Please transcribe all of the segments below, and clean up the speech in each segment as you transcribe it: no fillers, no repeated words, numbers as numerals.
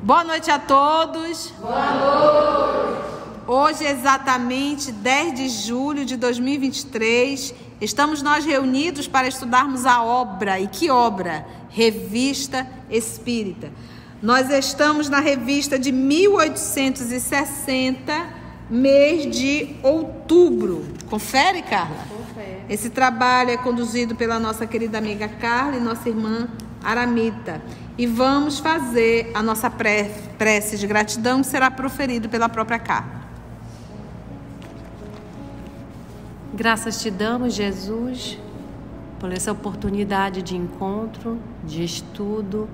Boa noite a todos. Boa noite. Hoje, exatamente 10 de julho de 2023, estamos nós reunidos para estudarmos a obra. E que obra? Revista Espírita. Nós estamos na revista de 1860, mês de outubro. Confere, Carla? Confere. Esse trabalho é conduzido pela nossa querida amiga Carla e nossa irmã Aramita. E vamos fazer a nossa prece de gratidão, que será proferida pela própria Carla. Graças te damos, Jesus, por essa oportunidade de encontro, de estudo,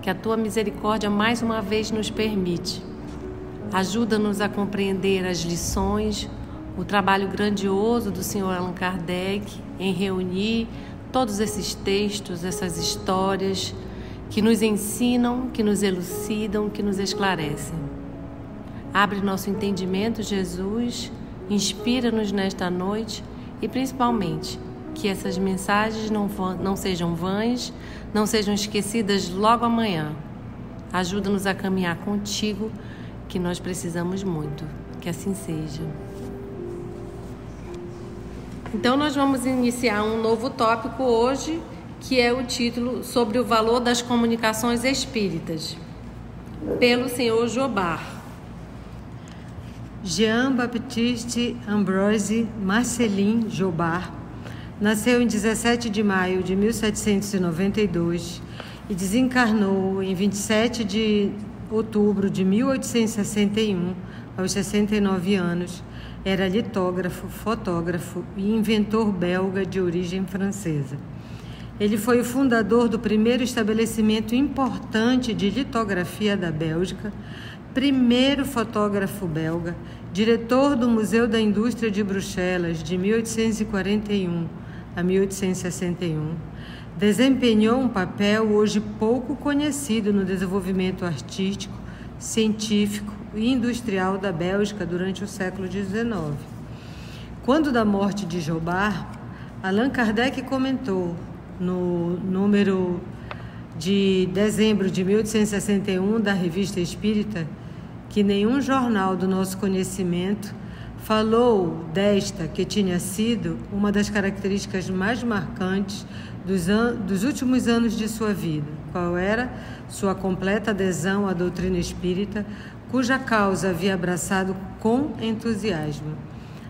que a tua misericórdia mais uma vez nos permite. Ajuda-nos a compreender as lições, o trabalho grandioso do Senhor Allan Kardec em reunir todos esses textos, essas histórias, que nos ensinam, que nos elucidam, que nos esclarecem. Abre nosso entendimento, Jesus, inspira-nos nesta noite e, principalmente, que essas mensagens não sejam vãs, não sejam esquecidas logo amanhã. Ajuda-nos a caminhar contigo, que nós precisamos muito. Que assim seja. Então, nós vamos iniciar um novo tópico hoje, que é o título sobre o valor das comunicações espíritas, pelo senhor Jobard. Jean-Baptiste-Ambroise-Marcellin Jobard nasceu em 17 de maio de 1792 e desencarnou em 27 de outubro de 1861, aos 69 anos. Era litógrafo, fotógrafo e inventor belga de origem francesa. Ele foi o fundador do primeiro estabelecimento importante de litografia da Bélgica, primeiro fotógrafo belga, diretor do Museu da Indústria de Bruxelas de 1841 a 1861. Desempenhou um papel hoje pouco conhecido no desenvolvimento artístico, científico e industrial da Bélgica durante o século XIX. Quando da morte de Jobard, Allan Kardec comentou, no número de dezembro de 1861 da Revista Espírita, que nenhum jornal do nosso conhecimento falou desta, que tinha sido uma das características mais marcantes dos últimos anos de sua vida, qual era sua completa adesão à doutrina espírita, cuja causa havia abraçado com entusiasmo.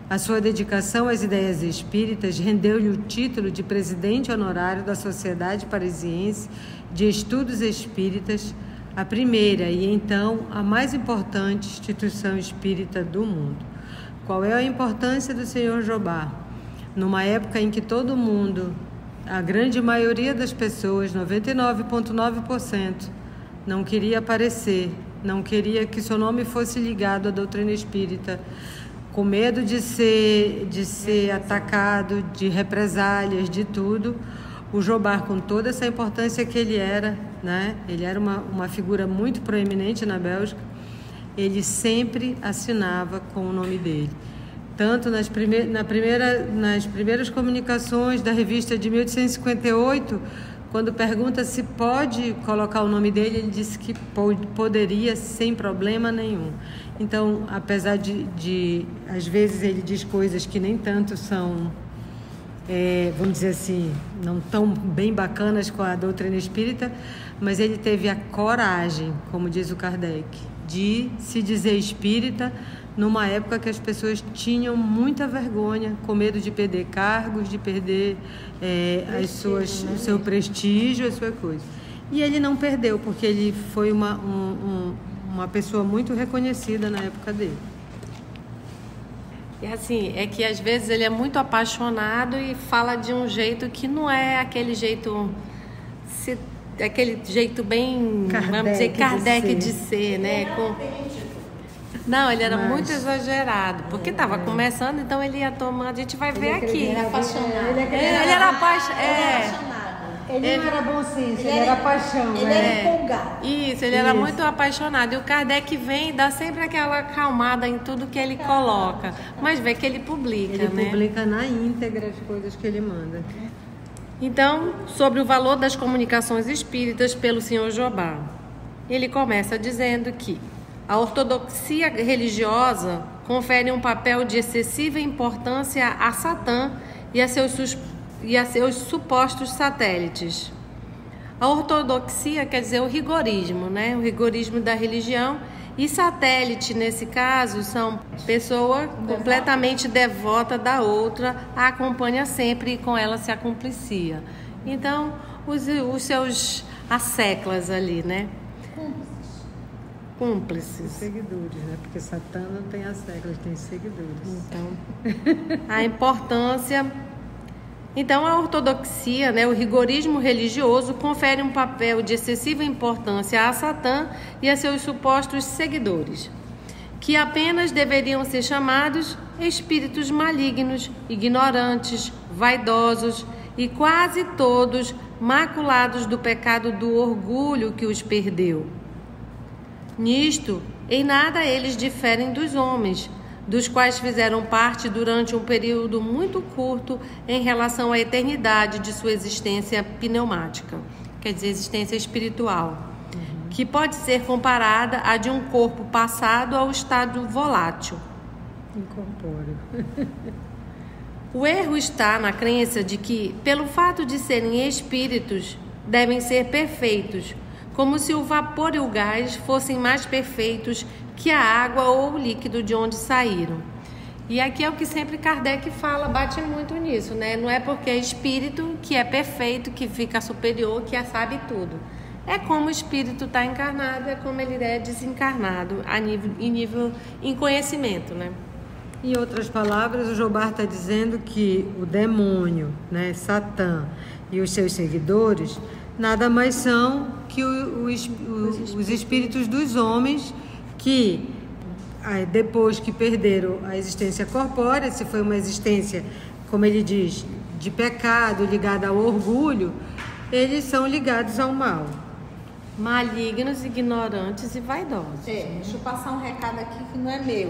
A sua dedicação às ideias espíritas rendeu-lhe o título de presidente honorário da Sociedade Parisiense de Estudos Espíritas, a primeira e, então, a mais importante instituição espírita do mundo. Qual é a importância do senhor Jobard? Numa época em que todo mundo, a grande maioria das pessoas, 99,9%, não queria aparecer, não queria que seu nome fosse ligado à doutrina espírita, com medo de ser atacado, de represálias, de tudo, o Jobard, com toda essa importância que ele era, né? Ele era uma figura muito proeminente na Bélgica, ele sempre assinava com o nome dele. Tanto nas primeiras comunicações da revista de 1858, quando pergunta se pode colocar o nome dele, ele disse que poderia sem problema nenhum. Então, apesar de às vezes ele diz coisas que nem tanto são, vamos dizer assim, não tão bem bacanas com a doutrina espírita, mas ele teve a coragem, como diz o Kardec, de se dizer espírita numa época que as pessoas tinham muita vergonha, com medo de perder cargos, de perder o seu prestígio, a sua coisa. E ele não perdeu, porque ele foi uma pessoa muito reconhecida na época dele. E assim, é que às vezes ele é muito apaixonado e fala de um jeito que não é aquele jeito... aquele jeito bem, Kardec, vamos dizer, Kardec de ser, né? Não, ele era muito exagerado, porque estava começando, então ele ia tomando, a gente vai ver aqui. Ele era apaixonado. Ele não era bom senso, ele era paixão. Ele era empolgado. Isso, ele era muito apaixonado. E o Kardec vem e dá sempre aquela acalmada em tudo que ele coloca. Mas vê que ele publica, né? Ele publica na íntegra as coisas que ele manda. Então, sobre o valor das comunicações espíritas pelo senhor Jobard. Ele começa dizendo que a ortodoxia religiosa confere um papel de excessiva importância a Satã e a seus supostos satélites. A ortodoxia quer dizer o rigorismo, né? O rigorismo da religião. E satélite, nesse caso, são pessoa completamente devota da outra, a acompanha sempre e com ela se acumplicia. Então, os seus asseclas ali, né? Cúmplices. Seguidores, né? Porque Satã não tem asseclas, tem seguidores. Então, a importância... Então, a ortodoxia, né, o rigorismo religioso, confere um papel de excessiva importância a Satã e a seus supostos seguidores, que apenas deveriam ser chamados espíritos malignos, ignorantes, vaidosos e quase todos maculados do pecado do orgulho que os perdeu. Nisto, em nada eles diferem dos homens, dos quais fizeram parte durante um período muito curto em relação à eternidade de sua existência pneumática, quer dizer, existência espiritual, que pode ser comparada à de um corpo passado ao estado volátil. Incorpóreo. O erro está na crença de que, pelo fato de serem espíritos, devem ser perfeitos, como se o vapor e o gás fossem mais perfeitos que a água ou o líquido de onde saíram. E aqui é o que sempre Kardec fala, bate muito nisso, né? Não é porque é espírito que é perfeito, que fica superior, que sabe tudo. É como o espírito está encarnado, é como ele é desencarnado, em conhecimento, né? Em outras palavras, o Jobard está dizendo que o demônio, né, Satã e os seus seguidores, nada mais são que os espíritos dos homens que, depois que perderam a existência corpórea, se foi uma existência, como ele diz, de pecado, ligada ao orgulho, eles são ligados ao mal. Malignos, ignorantes e vaidosos. Deixa eu passar um recado aqui que não é meu.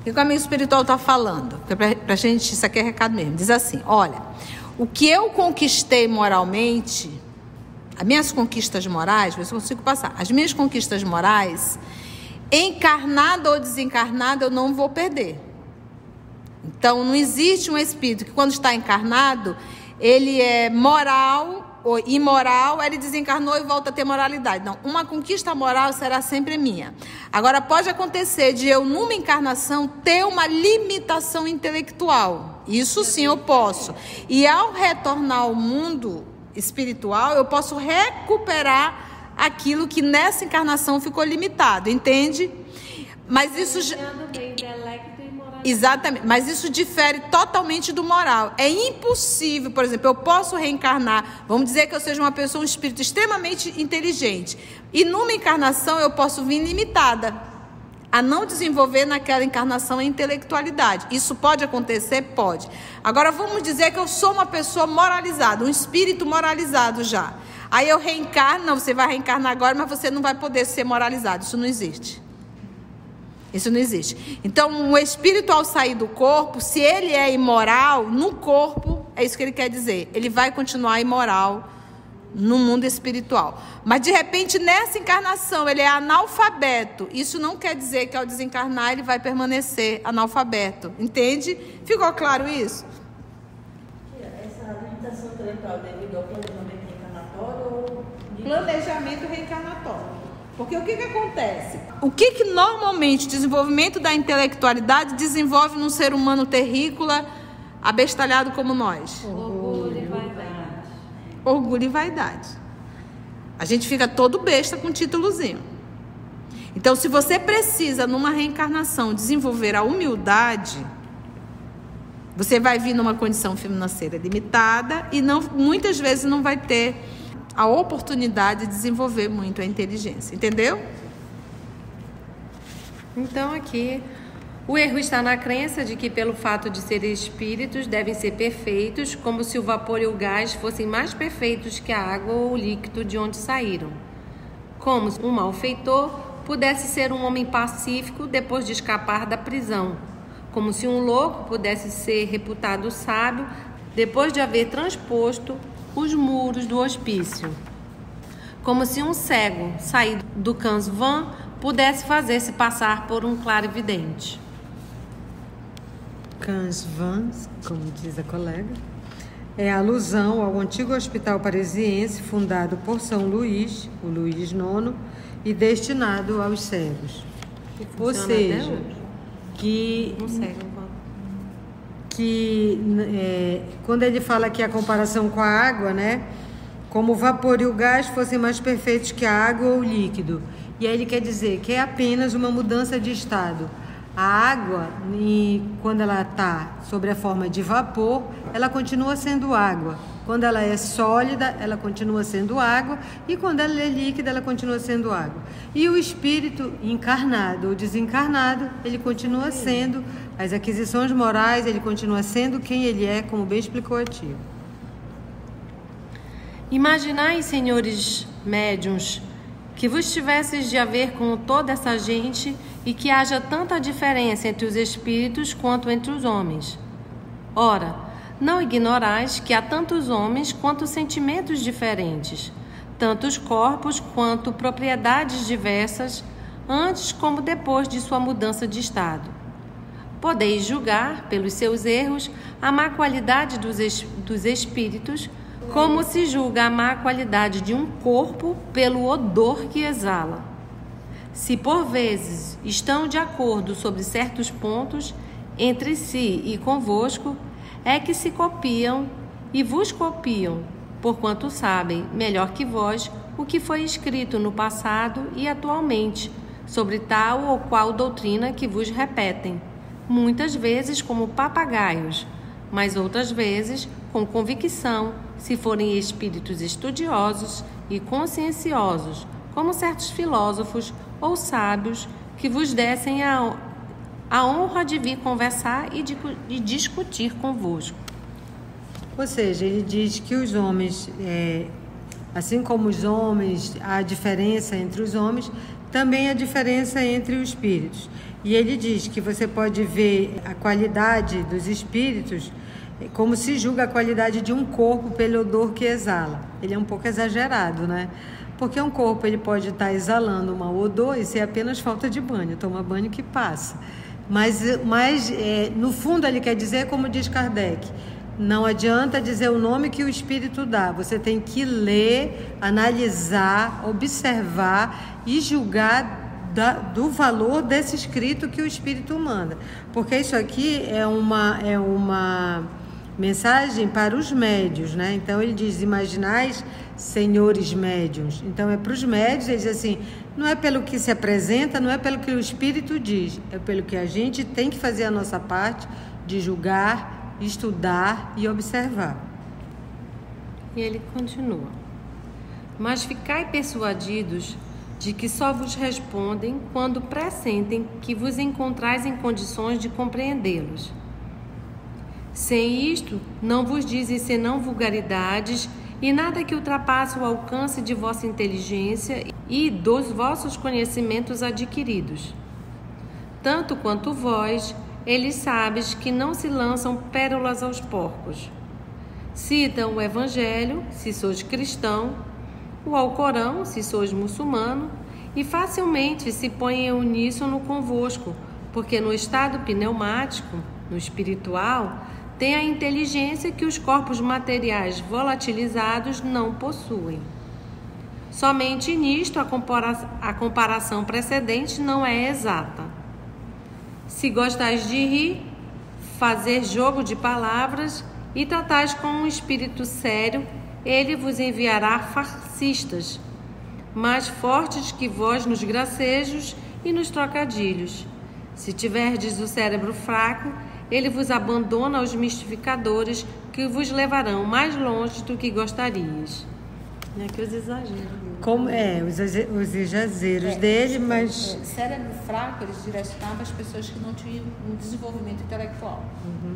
O que o amigo espiritual está falando? Pra gente, isso aqui é recado mesmo. Diz assim, olha, o que eu conquistei moralmente, as minhas conquistas morais, eu consigo passar, as minhas conquistas morais... encarnado ou desencarnado, eu não vou perder. Então, não existe um espírito que, quando está encarnado, ele é moral ou imoral, ele desencarnou e volta a ter moralidade. Não, uma conquista moral será sempre minha. Agora, pode acontecer de eu, numa encarnação, ter uma limitação intelectual. Isso sim, eu posso. E, ao retornar ao mundo espiritual, eu posso recuperar aquilo que nessa encarnação ficou limitado, entende? Mas isso já... Exatamente, mas isso difere totalmente do moral. É impossível, por exemplo, eu posso reencarnar, vamos dizer que eu seja uma pessoa, um espírito extremamente inteligente, e numa encarnação eu posso vir limitada a não desenvolver naquela encarnação a intelectualidade. Isso pode acontecer? Pode. Agora vamos dizer que eu sou uma pessoa moralizada, um espírito moralizado já. Aí eu reencarno, não, você vai reencarnar agora, mas você não vai poder ser moralizado. Isso não existe. Isso não existe. Então, o espírito ao sair do corpo, se ele é imoral no corpo, é isso que ele quer dizer. Ele vai continuar imoral no mundo espiritual. Mas, de repente, nessa encarnação, ele é analfabeto. Isso não quer dizer que ao desencarnar, ele vai permanecer analfabeto. Entende? Ficou claro isso? Essa limitação intelectual devido ao problema planejamento reencarnatório. Porque o que que acontece? O que que normalmente o desenvolvimento da intelectualidade desenvolve num ser humano terrícola, abestalhado como nós? Orgulho e vaidade. Orgulho e vaidade. A gente fica todo besta com um títulozinho. Então, se você precisa, numa reencarnação, desenvolver a humildade, você vai vir numa condição financeira limitada e não, muitas vezes não vai ter a oportunidade de desenvolver muito a inteligência, entendeu? Então aqui O erro está na crença de que, pelo fato de serem espíritos, devem ser perfeitos, como se o vapor e o gás fossem mais perfeitos que a água ou o líquido de onde saíram. Como se um malfeitor pudesse ser um homem pacífico depois de escapar da prisão. Como se um louco pudesse ser reputado sábio depois de haver transposto os muros do hospício. Como se um cego saído do Quinze-Vingts pudesse fazer-se passar por um clarividente. Quinze-Vingts, como diz a colega, é alusão ao antigo hospital parisiense fundado por São Luís, o Luís IX, e destinado aos cegos. Ou seja, que quando ele fala que a comparação com a água, né? Como o vapor e o gás fossem mais perfeitos que a água ou o líquido. E aí ele quer dizer que é apenas uma mudança de estado. A água, quando ela está sobre a forma de vapor, ela continua sendo água. Quando ela é sólida, ela continua sendo água. E quando ela é líquida, ela continua sendo água. E o espírito encarnado ou desencarnado, ele continua sendo as aquisições morais, ele continua sendo quem ele é, como bem explicou a tia. Imaginai, senhores médiuns, que vos tivesseis de haver com toda essa gente e que haja tanta diferença entre os espíritos quanto entre os homens. Ora, não ignorais que há tantos homens quanto sentimentos diferentes, tantos corpos quanto propriedades diversas, antes como depois de sua mudança de estado. Podeis julgar, pelos seus erros, a má qualidade dos espíritos, como se julga a má qualidade de um corpo pelo odor que exala. Se por vezes estão de acordo sobre certos pontos, entre si e convosco, é que se copiam e vos copiam, porquanto sabem, melhor que vós, o que foi escrito no passado e atualmente, sobre tal ou qual doutrina que vos repetem, muitas vezes como papagaios, mas outras vezes com convicção, se forem espíritos estudiosos e conscienciosos, como certos filósofos ou sábios que vos dessem a honra de vir conversar e discutir convosco. Ou seja, ele diz que os homens, assim como os homens, há diferença entre os homens, também há diferença entre os espíritos. E ele diz que você pode ver a qualidade dos espíritos como se julga a qualidade de um corpo pelo odor que exala. Ele é um pouco exagerado, né? Porque um corpo ele pode estar exalando um odor e ser apenas falta de banho, toma banho que passa. Mas no fundo ele quer dizer, como diz Kardec, não adianta dizer o nome que o espírito dá, você tem que ler, analisar, observar e julgar do valor desse escrito que o espírito manda. Porque isso aqui é uma mensagem para os médiuns, né? Então ele diz, imaginais, senhores médiuns. Então é para os médiuns, ele diz assim, não é pelo que se apresenta, não é pelo que o Espírito diz, é pelo que a gente tem que fazer a nossa parte de julgar, estudar e observar. E ele continua. Mas ficai persuadidos de que só vos respondem quando pressentem que vos encontrais em condições de compreendê-los. Sem isto, não vos dizem senão vulgaridades e nada que ultrapasse o alcance de vossa inteligência e dos vossos conhecimentos adquiridos. Tanto quanto vós, eles sabes que não se lançam pérolas aos porcos. Citam o Evangelho, se sois cristão, o Alcorão, se sois muçulmano, e facilmente se põem em uníssono convosco, porque no estado pneumático, no espiritual, tem a inteligência que os corpos materiais volatilizados não possuem. Somente nisto a comparação precedente não é exata. Se gostais de rir, fazer jogo de palavras e tratais com um espírito sério, ele vos enviará farcistas, mais fortes que vós nos gracejos e nos trocadilhos. Se tiverdes o cérebro fraco, ele vos abandona aos mistificadores que vos levarão mais longe do que gostarias. É que os exageros. Como, os exageros dele, mas... O cérebro fraco, ele direcionava as pessoas que não tinham um desenvolvimento intelectual. Uhum.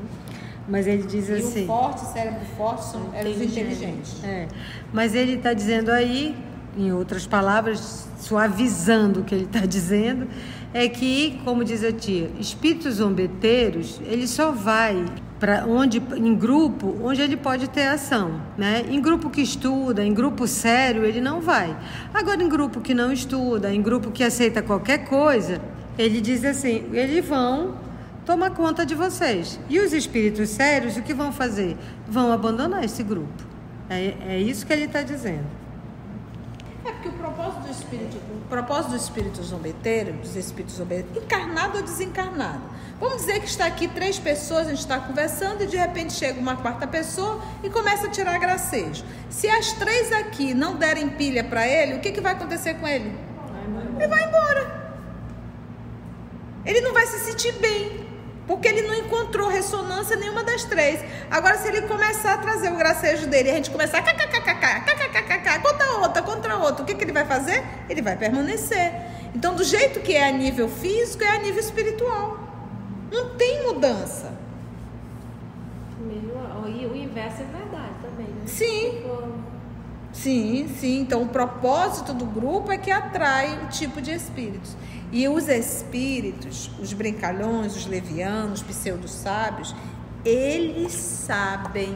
Mas ele diz assim... E o forte, o cérebro forte, eram os inteligentes. É. Mas ele está dizendo aí, em outras palavras, suavizando o que ele está dizendo, é que, como diz a tia, espíritos zombeteiros, ele só vai... em grupo, onde ele pode ter ação, né? Em grupo que estuda, em grupo sério, ele não vai. Agora, em grupo que não estuda, em grupo que aceita qualquer coisa, ele diz assim, eles vão tomar conta de vocês. E os espíritos sérios, o que vão fazer? Vão abandonar esse grupo. É isso que ele está dizendo. É porque o propósito do espírito zombeteiro, dos espíritos zombeteiros, encarnado ou desencarnado. Vamos dizer que está aqui três pessoas, a gente está conversando e de repente chega uma quarta pessoa e começa a tirar gracejo. Se as três aqui não derem pilha para ele, o que vai acontecer com ele? Ele vai embora. Ele não vai se sentir bem, porque ele não encontrou ressonância nenhuma das três. Agora, se ele começar a trazer o gracejo dele e a gente começar a kkkk, contra outra, o que ele vai fazer? Ele vai permanecer. Então, do jeito que é a nível físico, é a nível espiritual. Não tem mudança. E o inverso é verdade também, né? Sim. Sim. Então, o propósito do grupo é que atrai o tipo de espíritos. E os espíritos, os brincalhões, os levianos, os pseudo-sábios, eles sabem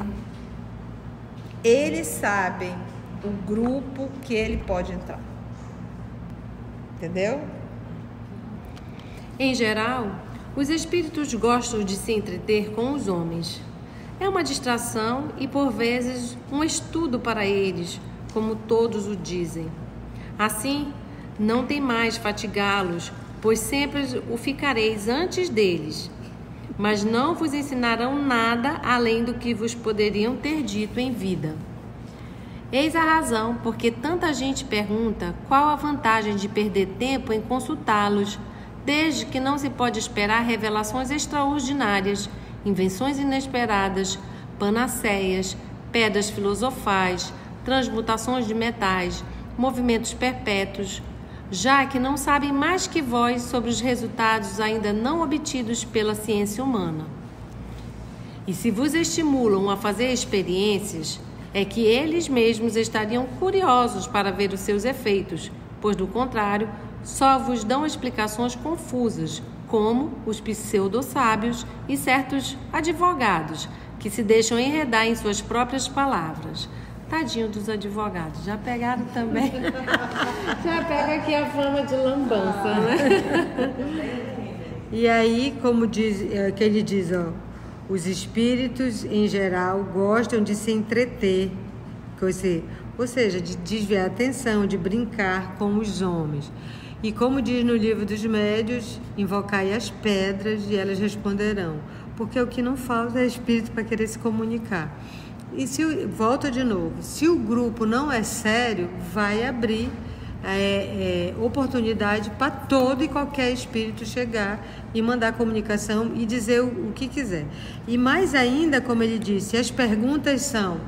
o grupo que ele pode entrar. Entendeu? Em geral, os espíritos gostam de se entreter com os homens. É uma distração e, por vezes, um estudo para eles, como todos o dizem. Assim, não tem mais fatigá-los, pois sempre o ficareis antes deles. Mas não vos ensinarão nada além do que vos poderiam ter dito em vida. Eis a razão porque tanta gente pergunta qual a vantagem de perder tempo em consultá-los, desde que não se pode esperar revelações extraordinárias, invenções inesperadas, panaceias, pedras filosofais, transmutações de metais, movimentos perpétuos, já que não sabem mais que vós sobre os resultados ainda não obtidos pela ciência humana. E se vos estimulam a fazer experiências, é que eles mesmos estariam curiosos para ver os seus efeitos, pois, do contrário, só vos dão explicações confusas, como os pseudo-sábios e certos advogados, que se deixam enredar em suas próprias palavras. Tadinho dos advogados, já pegaram também. Já pega aqui a fama de lambança, né? E aí, como diz, que ele diz, ó, os espíritos, em geral, gostam de se entreter, ou seja, de desviar a atenção, de brincar com os homens. E como diz no livro dos médiuns, invocai as pedras e elas responderão, porque o que não falta é espírito para querer se comunicar. E volta de novo, se o grupo não é sério, vai abrir oportunidade para todo e qualquer espírito chegar e mandar comunicação e dizer o que quiser. E mais ainda, como ele disse, as perguntas são: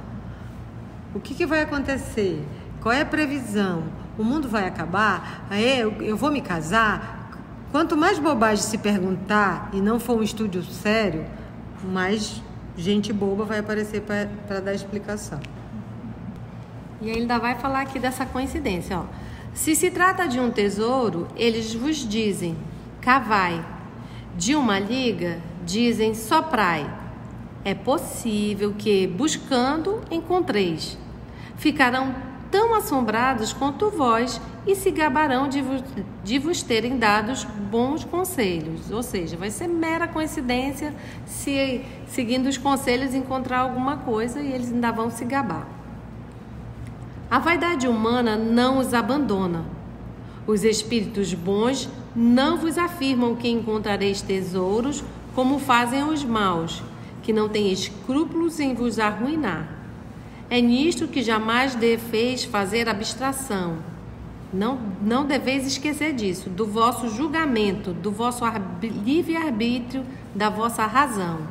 o que vai acontecer? Qual é a previsão? O mundo vai acabar? Eu vou me casar? Quanto mais bobagem se perguntar e não for um estudo sério, mais gente boba vai aparecer para dar explicação. E ele ainda vai falar aqui dessa coincidência, ó. Se se trata de um tesouro, eles vos dizem, cavai. De uma liga, dizem, soprai. É possível que, buscando, encontreis. Ficarão tão assombrados quanto vós e se gabarão de vos terem dados bons conselhos. Ou seja, vai ser mera coincidência se, seguindo os conselhos, encontrar alguma coisa e eles ainda vão se gabar. A vaidade humana não os abandona. Os espíritos bons não vos afirmam que encontrareis tesouros, como fazem os maus, que não têm escrúpulos em vos arruinar. É nisto que jamais deveis fazer abstração. Não deveis esquecer disso, do vosso julgamento, do vosso livre-arbítrio, da vossa razão.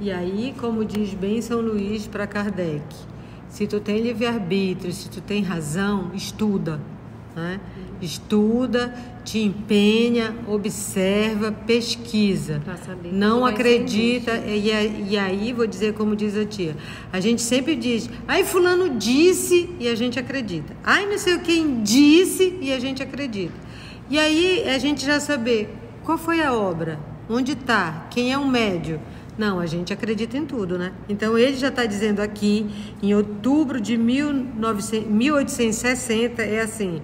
E aí, como diz bem São Luís para Kardec, Se tu tem livre-arbítrio, se tu tem razão, estuda, né? Estuda, te empenha, observa, pesquisa. Não acredita. E aí, vou dizer como diz a tia, a gente sempre diz, aí fulano disse e a gente acredita. Aí não sei quem disse e a gente acredita. E aí a gente já saber qual foi a obra, onde está, quem é o médium. Não, a gente acredita em tudo, né? Então ele já está dizendo aqui, em outubro de 1860, é assim: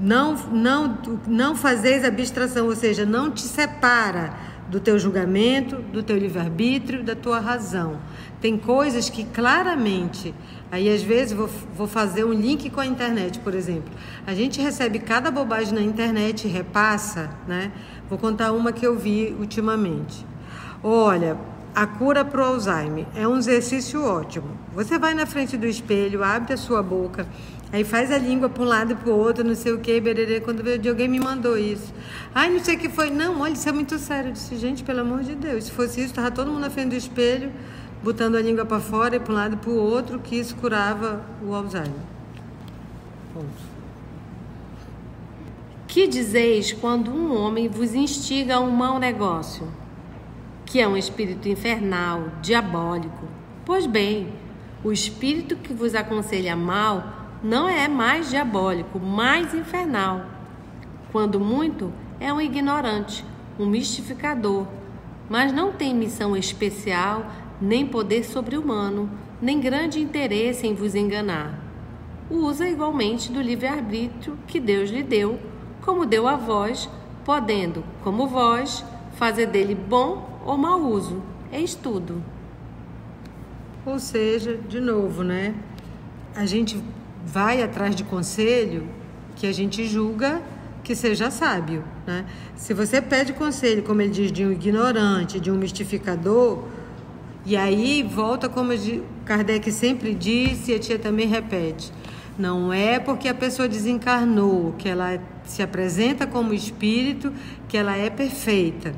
não fazeis abstração, ou seja, não te separa do teu julgamento, do teu livre-arbítrio, da tua razão. Tem coisas que claramente, aí às vezes vou fazer um link com a internet, por exemplo. A gente recebe cada bobagem na internet e repassa, né? Vou contar uma que eu vi ultimamente. Olha, a cura para o Alzheimer é um exercício ótimo. Você vai na frente do espelho, abre a sua boca, aí faz a língua para um lado e para o outro, não sei o que, bererê. Quando veio, alguém me mandou isso. Ai, não sei o que foi. Não, olha, isso é muito sério. Eu disse, gente, pelo amor de Deus, se fosse isso, estava todo mundo na frente do espelho, botando a língua para fora e para um lado e para o outro, que isso curava o Alzheimer. Ponto. Que dizeis quando um homem vos instiga a um mau negócio? Que é um espírito infernal, diabólico. Pois bem, o espírito que vos aconselha mal não é mais diabólico, mais infernal. Quando muito, é um ignorante, um mistificador, mas não tem missão especial, nem poder sobre-humano, nem grande interesse em vos enganar. Usa igualmente do livre-arbítrio que Deus lhe deu, como deu a vós, podendo, como vós, fazer dele bom ou mau uso, é estudo. Ou seja, de novo, né? A gente vai atrás de conselho que a gente julga que seja sábio, né? Se você pede conselho, como ele diz, de um ignorante, de um mistificador, e aí volta como Kardec sempre disse e a tia também repete, não é porque a pessoa desencarnou que ela se apresenta como espírito que ela é perfeita.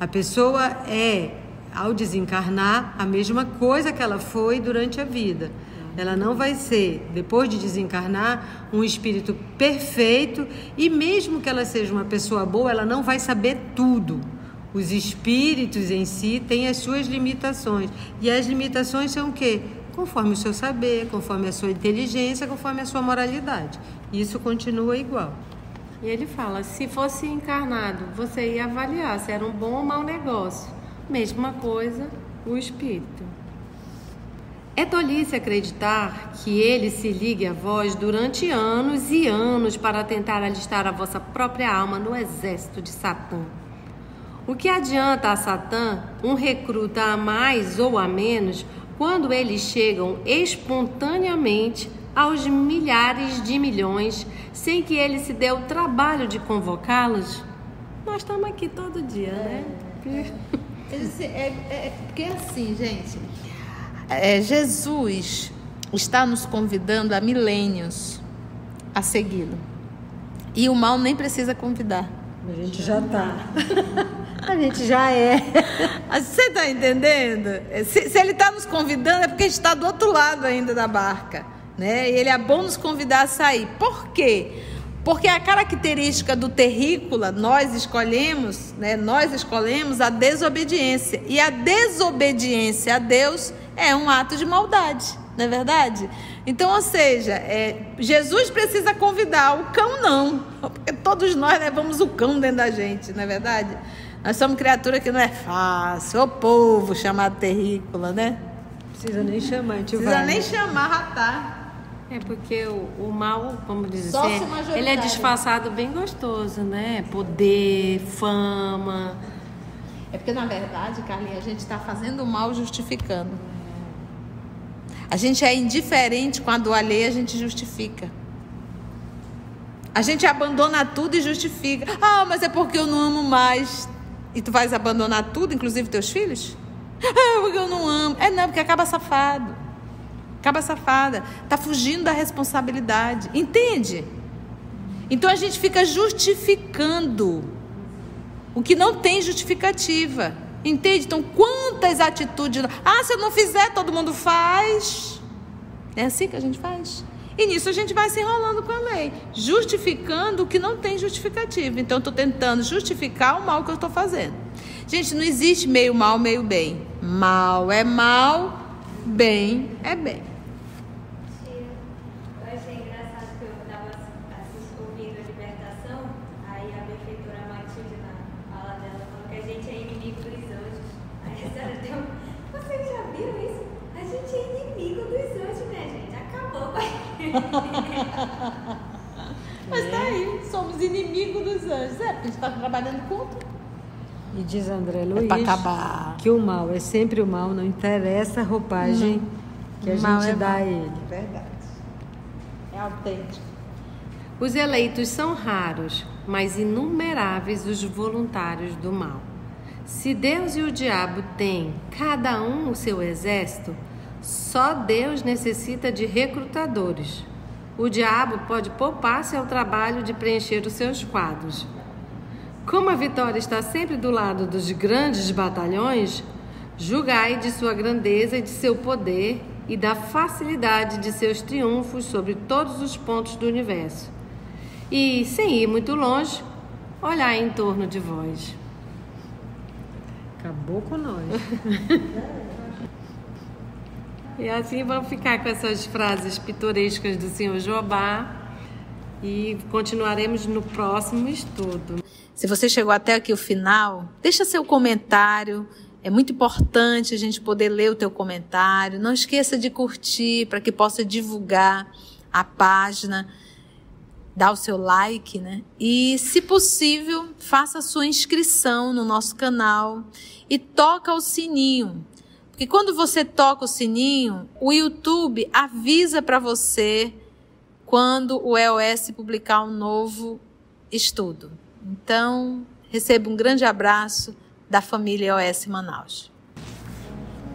A pessoa é, ao desencarnar, a mesma coisa que ela foi durante a vida. Ela não vai ser, depois de desencarnar, um espírito perfeito, e mesmo que ela seja uma pessoa boa, ela não vai saber tudo. Os espíritos em si têm as suas limitações. E as limitações são o quê? Conforme o seu saber, conforme a sua inteligência, conforme a sua moralidade. Isso continua igual. E ele fala, se fosse encarnado, você ia avaliar se era um bom ou mau negócio. Mesma coisa, o espírito. É tolice acreditar que ele se ligue a vós durante anos e anos para tentar alistar a vossa própria alma no exército de Satã. O que adianta a Satã um recruta a mais ou a menos quando eles chegam espontaneamente aos milhares de milhões, sem que ele se dê o trabalho de convocá-los? Nós estamos aqui todo dia, né? Porque assim, gente, Jesus está nos convidando há milênios a segui-lo. E o mal nem precisa convidar. A gente já está. A gente já é. Você está entendendo? Se ele está nos convidando, é porque a gente está do outro lado ainda da barca. Né? E ele é bom nos convidar a sair. Por quê? Porque a característica do terrícola, nós escolhemos, né? Nós escolhemos a desobediência. E a desobediência a Deus é um ato de maldade, não é verdade? Então, ou seja, Jesus precisa convidar, o cão não. Porque todos nós levamos o cão dentro da gente, não é verdade? Nós somos criatura que não é fácil. O povo chamado terrícola, né? Precisa nem chamar, tio. Precisa nem chamar, rapaz. É porque o mal, vamos dizer, ele é disfarçado bem gostoso, né? Poder, fama. É porque, na verdade, Carlinha, a gente está fazendo o mal justificando. A gente é indiferente com a dor alheia, a gente justifica. A gente abandona tudo e justifica. Ah, mas é porque eu não amo mais. E tu vais abandonar tudo, inclusive teus filhos? Ah, porque eu não amo. É não, porque acaba safado. Acaba safada, está fugindo da responsabilidade, entende? Então a gente fica justificando o que não tem justificativa, entende? Então quantas atitudes, se eu não fizer todo mundo faz, É assim que a gente faz. E nisso a gente vai se enrolando com a lei, justificando o que não tem justificativa. Então, eu estou tentando justificar o mal que eu estou fazendo. Gente, não existe meio mal, meio bem. Mal é mal, bem é bem. Mas tá aí, somos inimigos dos anjos. É, porque a gente está trabalhando contra. E diz André Luiz que o mal é sempre o mal, não interessa a roupagem que a gente dá a ele. Verdade. É autêntico. Os eleitos são raros, mas inumeráveis os voluntários do mal. Se Deus e o diabo têm cada um o seu exército, só Deus necessita de recrutadores. O diabo pode poupar-se ao trabalho de preencher os seus quadros. Como a vitória está sempre do lado dos grandes batalhões, julgai de sua grandeza e de seu poder e da facilidade de seus triunfos sobre todos os pontos do universo. E, sem ir muito longe, olhai em torno de vós. Acabou com nós. E assim vamos ficar com essas frases pitorescas do senhor Jobard e continuaremos no próximo estudo. Se você chegou até aqui o final, deixa seu comentário. É muito importante a gente poder ler o teu comentário. Não esqueça de curtir para que possa divulgar a página. Dá o seu like, né? E, se possível, faça a sua inscrição no nosso canal e toca o sininho. Porque quando você toca o sininho, o YouTube avisa para você quando o EOS publicar um novo estudo. Então, receba um grande abraço da família EOS Manaus.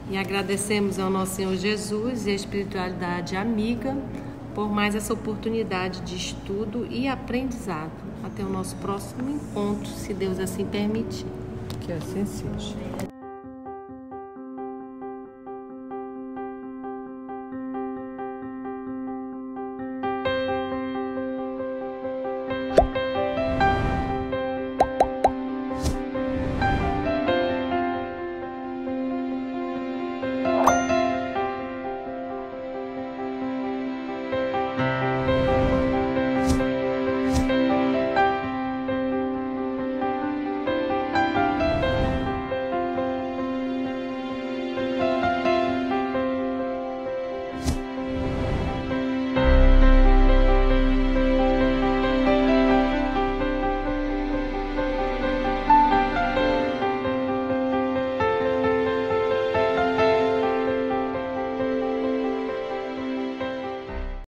E agradecemos ao nosso Senhor Jesus e à espiritualidade amiga por mais essa oportunidade de estudo e aprendizado. Até o nosso próximo encontro, se Deus assim permitir. Que assim seja.